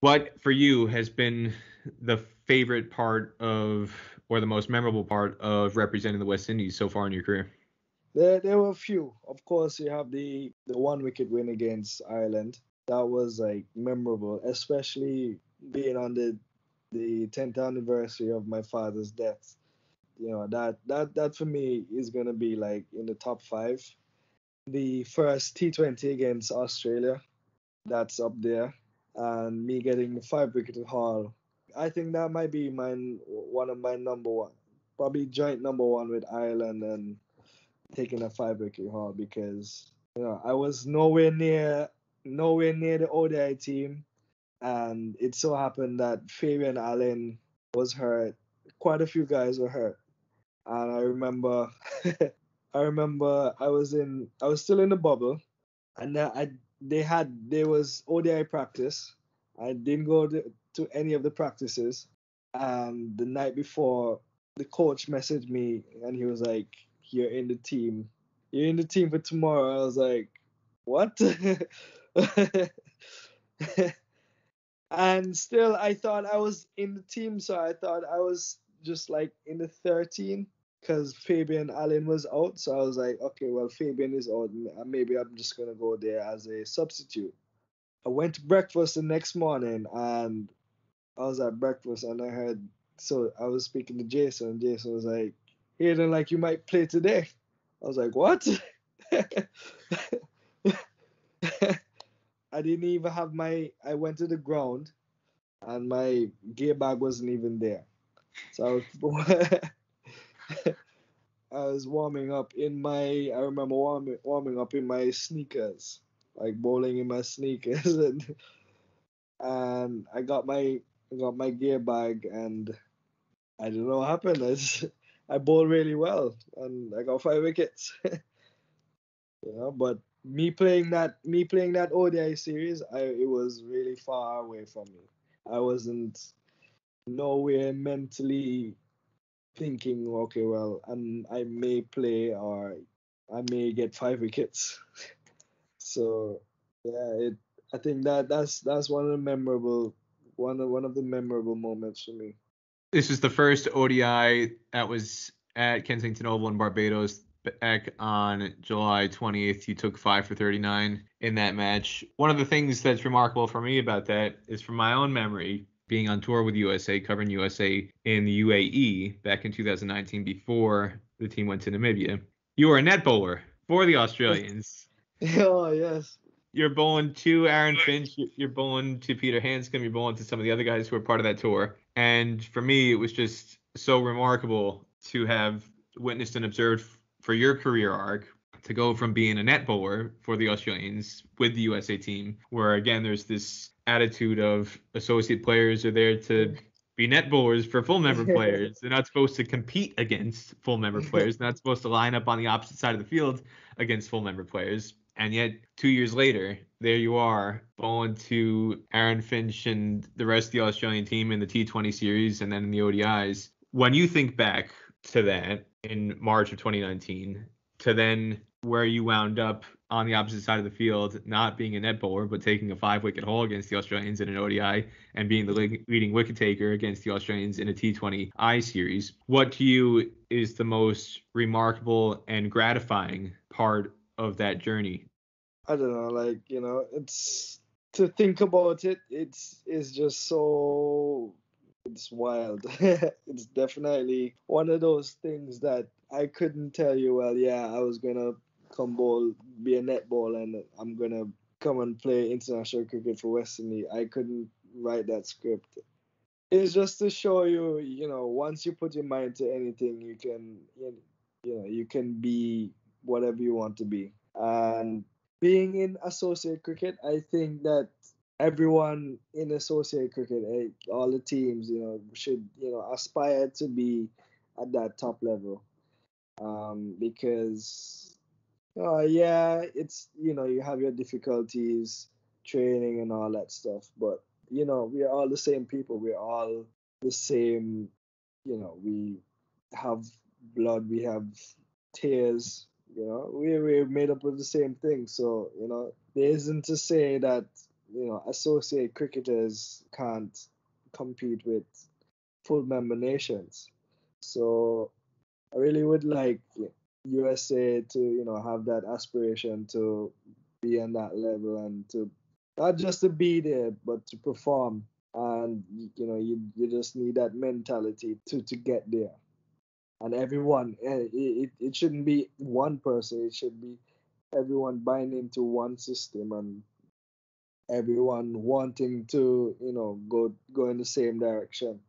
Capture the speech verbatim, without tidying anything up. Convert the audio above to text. what for you has been the favorite part of, or the most memorable part of representing the West Indies so far in your career? There, there were a few. Of course, you have the, the one wicket win against Ireland. That was like memorable, especially being on the the tenth anniversary of my father's death. You know, that that that for me is gonna be like in the top five. The first T twenty against Australia, that's up there, and me getting the five wicket haul. I think that might be my one of my number one, probably joint number one with Ireland, and taking a five wicket haul, because you know I was nowhere near nowhere near the O D I team, and it so happened that Fabian Allen was hurt. Quite a few guys were hurt, and I remember, I remember I was in I was still in the bubble, and I they had there was O D I practice. I didn't go to, to any of the practices, and the night before, the coach messaged me, and he was like, "You're in the team. You're in the team for tomorrow." I was like, "What?" And still, I thought I was in the team, so I thought I was just like in the thirteen because Fabian Allen was out. So I was like, okay, well, Fabian is out. Maybe I'm just going to go there as a substitute. I went to breakfast the next morning, and I was at breakfast, and I heard, so I was speaking to Jason, and Jason was like, "Hayden, like, you might play today." I was like, "What?" I didn't even have my, I went to the ground and my gear bag wasn't even there. So I was, I was warming up in my, I remember warming, warming up in my sneakers, like bowling in my sneakers. And, and I got my, I got my gear bag, and I don't know what happened. I, just, I bowled really well, and I got five wickets. You know, but Me playing that, me playing that O D I series, I, it was really far away from me. I wasn't nowhere mentally thinking, okay, well, I'm, I may play or I may get five wickets. So yeah, it. I think that that's that's one of the memorable, one of one of the memorable moments for me. This is the first O D I that was at Kensington Oval in Barbados. Back on July twenty-eighth, you took five for thirty-nine in that match. One of the things that's remarkable for me about that is from my own memory, being on tour with U S A, covering U S A in the U A E back in two thousand nineteen before the team went to Namibia. You were a net bowler for the Australians. Oh, yes. You're bowling to Aaron Finch, you're bowling to Peter Handscomb, you're bowling to some of the other guys who were part of that tour. And for me, it was just so remarkable to have witnessed and observed for your career arc, to go from being a net bowler for the Australians with the U S A team, where again, there's this attitude of associate players are there to be net bowlers for full member players. They're not supposed to compete against full member players. They're not supposed to line up on the opposite side of the field against full member players. And yet two years later, there you are bowling to Aaron Finch and the rest of the Australian team in the T twenty series and then in the O D Is. When you think back to that in March of twenty nineteen, to then where you wound up on the opposite side of the field, not being a net bowler, but taking a five-wicket haul against the Australians in an O D I and being the leading wicket taker against the Australians in a T twenty I series. What to you is the most remarkable and gratifying part of that journey? I don't know, like, you know, it's to think about it, it's, it's just so... It's wild. It's definitely one of those things that I couldn't tell you, well, yeah, I was going to come bowl, be a net bowler, and I'm going to come and play international cricket for West Indies. I couldn't write that script. It's just to show you, you know, once you put your mind to anything, you can, you know, you can be whatever you want to be. And being in associate cricket, I think that everyone in associate cricket, eh, all the teams, you know, should, you know, aspire to be at that top level, um, because, uh, yeah, it's, you know, you have your difficulties, training and all that stuff, but, you know, we are all the same people. We're all the same, you know, we have blood, we have tears, you know, we, we're made up of the same thing. So, you know, there isn't to say that, you know, associate cricketers can't compete with full member nations. So I really would like U S A to, you know, have that aspiration to be on that level and to not just to be there, but to perform. And, you know, you you just need that mentality to, to get there. And everyone, it, it, it shouldn't be one person. It should be everyone buying into one system and everyone wanting to, you know, go go in the same direction.